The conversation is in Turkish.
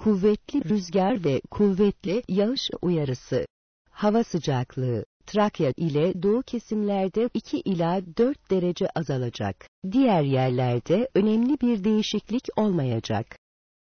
kuvvetli rüzgar ve kuvvetli yağış uyarısı. Hava sıcaklığı, Trakya ile doğu kesimlerde 2 ila 4 derece azalacak. Diğer yerlerde önemli bir değişiklik olmayacak.